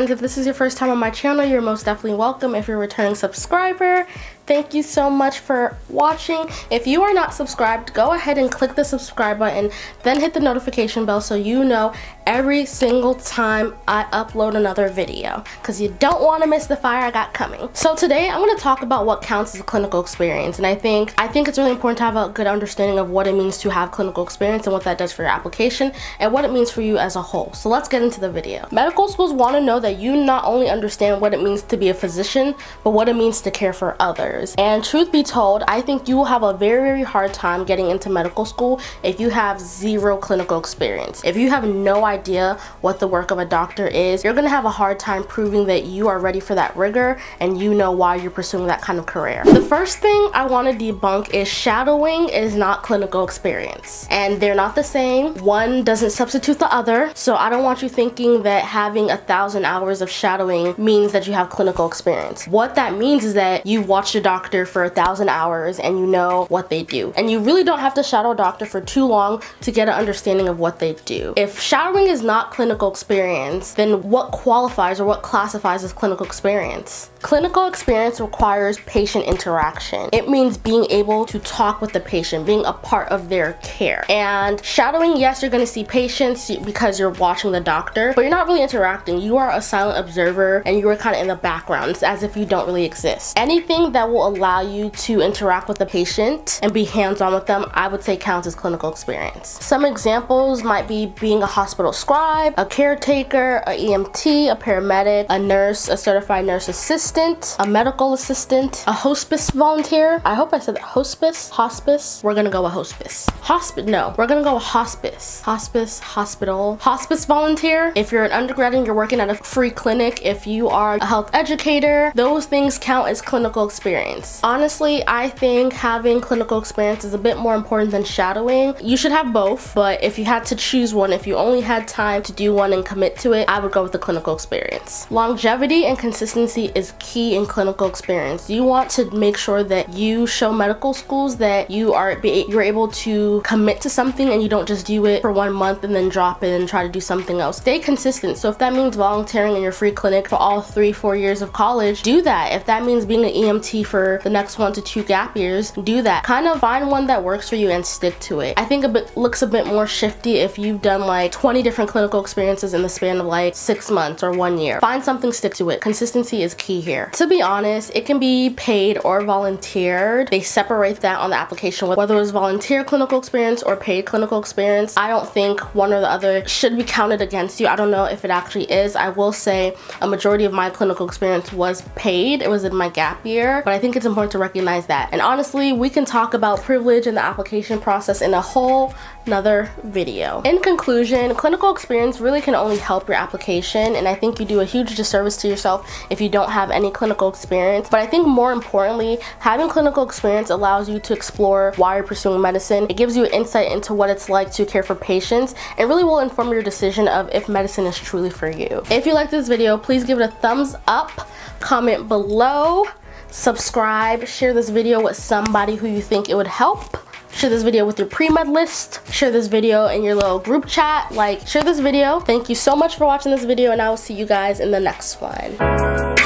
friends, if this is your first time on my channel, you're most definitely welcome. If you're a returning subscriber, thank you so much for watching. If you are not subscribed, go ahead and click the subscribe button, then hit the notification bell so you know every single time I upload another video, because you don't want to miss the fire I got coming. So today I'm going to talk about what counts as a clinical experience, and I think it's really important to have a good understanding of what it means to have clinical experience and what that does for your application and what it means for you as a whole. So let's get into the video. Medical schools want to know that you not only understand what it means to be a physician, but what it means to care for others. And truth be told, I think you will have a very, very hard time getting into medical school if you have zero clinical experience. If you have no idea what the work of a doctor is, you're going to have a hard time proving that you are ready for that rigor and you know why you're pursuing that kind of career. The first thing I want to debunk is shadowing is not clinical experience. And they're not the same. One doesn't substitute the other. So I don't want you thinking that having 1,000 hours of shadowing means that you have clinical experience. What that means is that you watched a doctor for 1,000 hours and you know what they do, and you really don't have to shadow a doctor for too long to get an understanding of what they do. If shadowing is not clinical experience, then what qualifies or what classifies as clinical experience? Clinical experience requires patient interaction. It means being able to talk with the patient, being a part of their care. And shadowing, yes, you're going to see patients because you're watching the doctor, but you're not really interacting. You are a silent observer and you are kind of in the background. It's as if you don't really exist. Anything that will allow you to interact with the patient and be hands-on with them, I would say counts as clinical experience. Some examples might be being a hospital scribe, a caretaker, an EMT, a paramedic, a nurse, a certified nurse assistant, a medical assistant, a hospice volunteer. I hope I said that. Hospice. We're gonna go with hospice. Hospice volunteer. If you're an undergrad and you're working at a free clinic, if you are a health educator, those things count as clinical experience. Honestly, I think having clinical experience is a bit more important than shadowing. You should have both, but if you had to choose one, if you only had time to do one and commit to it, I would go with the clinical experience. Longevity and consistency is key in clinical experience. You want to make sure that you show medical schools that you're able to commit to something and you don't just do it for 1 month and then drop it and try to do something else. Stay consistent. So if that means volunteering in your free clinic for all 3-4 years of college, do that. If that means being an EMT for the next 1 to 2 gap years, do that. Kind of find one that works for you and stick to it. I think it looks a bit more shifty if you've done like 20 different clinical experiences in the span of like 6 months or 1 year. Find something, stick to it. Consistency is key here. To be honest, it can be paid or volunteered. They separate that on the application, whether it's volunteer clinical experience or paid clinical experience. I don't think one or the other should be counted against you. I don't know if it actually is. I will say a majority of my clinical experience was paid. It was in my gap year, but I think it's important to recognize that. And honestly, we can talk about privilege and the application process in a whole nother video. In conclusion, clinical experience really can only help your application, and I think you do a huge disservice to yourself if you don't have any clinical experience. But I think more importantly, having clinical experience allows you to explore why you're pursuing medicine. It gives you an insight into what it's like to care for patients and really will inform your decision of if medicine is truly for you. If you like this video, please give it a thumbs up, comment below, subscribe, share this video with somebody who you think it would help, share this video with your pre-med list, share this video in your little group chat, share this video. Thank you so much for watching this video, and I will see you guys in the next one.